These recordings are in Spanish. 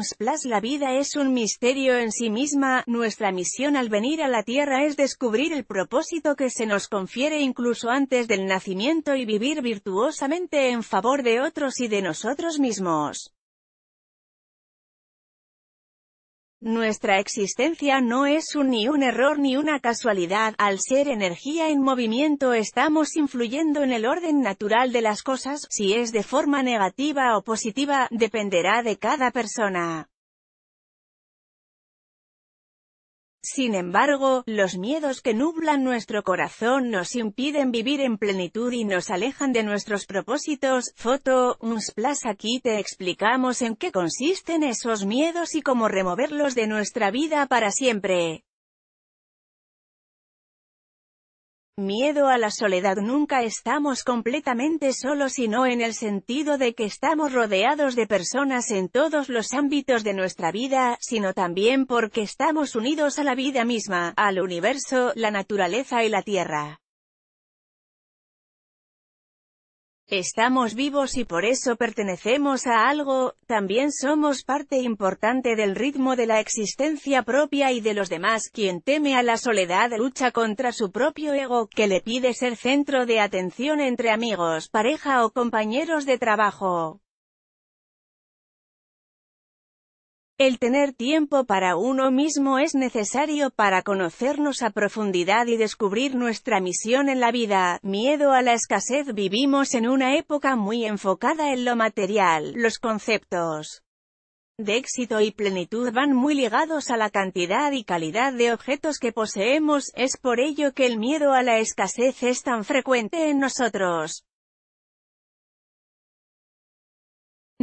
Unsplash, la vida es un misterio en sí misma. Nuestra misión al venir a la Tierra es descubrir el propósito que se nos confiere incluso antes del nacimiento y vivir virtuosamente en favor de otros y de nosotros mismos. Nuestra existencia no es ni un error ni una casualidad. Al ser energía en movimiento estamos influyendo en el orden natural de las cosas. Si es de forma negativa o positiva, dependerá de cada persona. Sin embargo, los miedos que nublan nuestro corazón nos impiden vivir en plenitud y nos alejan de nuestros propósitos. Foto: Unsplash. Aquí te explicamos en qué consisten esos miedos y cómo removerlos de nuestra vida para siempre. Miedo a la soledad. Nunca estamos completamente solos, sino en el sentido de que estamos rodeados de personas en todos los ámbitos de nuestra vida, sino también porque estamos unidos a la vida misma, al universo, la naturaleza y la Tierra. Estamos vivos y por eso pertenecemos a algo. También somos parte importante del ritmo de la existencia propia y de los demás. Quien teme a la soledad lucha contra su propio ego, que le pide ser centro de atención entre amigos, pareja o compañeros de trabajo. El tener tiempo para uno mismo es necesario para conocernos a profundidad y descubrir nuestra misión en la vida. Miedo a la escasez. Vivimos en una época muy enfocada en lo material. Los conceptos de éxito y plenitud van muy ligados a la cantidad y calidad de objetos que poseemos. Es por ello que el miedo a la escasez es tan frecuente en nosotros.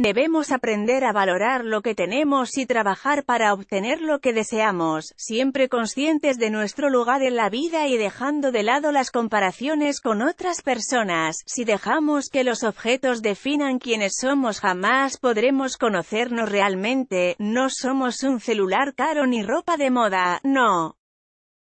Debemos aprender a valorar lo que tenemos y trabajar para obtener lo que deseamos, siempre conscientes de nuestro lugar en la vida y dejando de lado las comparaciones con otras personas. Si dejamos que los objetos definan quiénes somos, jamás podremos conocernos realmente. No somos un celular caro ni ropa de moda, no.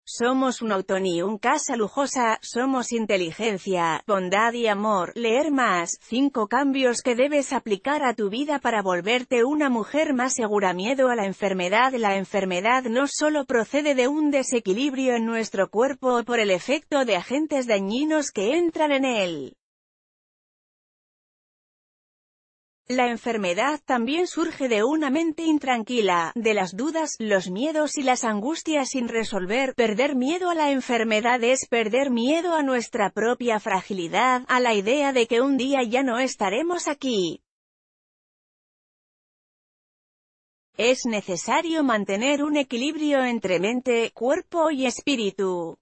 Somos un auto ni una casa lujosa. Somos inteligencia, bondad y amor. Leer más. 5 cambios que debes aplicar a tu vida para volverte una mujer más segura. Miedo a la enfermedad. La enfermedad no solo procede de un desequilibrio en nuestro cuerpo o por el efecto de agentes dañinos que entran en él. La enfermedad también surge de una mente intranquila, de las dudas, los miedos y las angustias sin resolver. Perder miedo a la enfermedad es perder miedo a nuestra propia fragilidad, a la idea de que un día ya no estaremos aquí. Es necesario mantener un equilibrio entre mente, cuerpo y espíritu.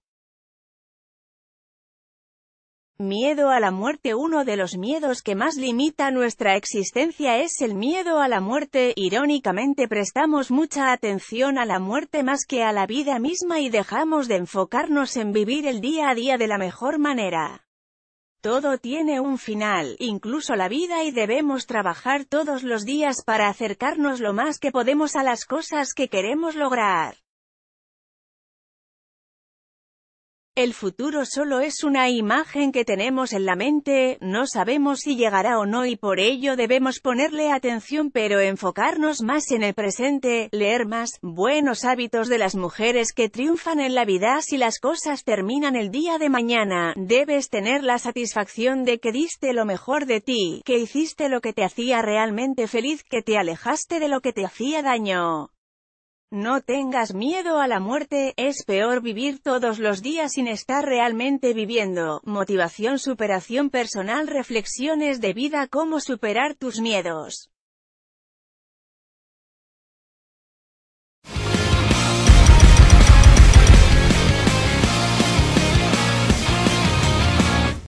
Miedo a la muerte. Uno de los miedos que más limita nuestra existencia es el miedo a la muerte. Irónicamente, prestamos mucha atención a la muerte más que a la vida misma y dejamos de enfocarnos en vivir el día a día de la mejor manera. Todo tiene un final, incluso la vida, y debemos trabajar todos los días para acercarnos lo más que podemos a las cosas que queremos lograr. El futuro solo es una imagen que tenemos en la mente. No sabemos si llegará o no y por ello debemos ponerle atención, pero enfocarnos más en el presente. Leer más. Buenos hábitos de las mujeres que triunfan en la vida. Si las cosas terminan el día de mañana, debes tener la satisfacción de que diste lo mejor de ti, que hiciste lo que te hacía realmente feliz, que te alejaste de lo que te hacía daño. No tengas miedo a la muerte. Es peor vivir todos los días sin estar realmente viviendo. Motivación, superación personal, reflexiones de vida, cómo superar tus miedos.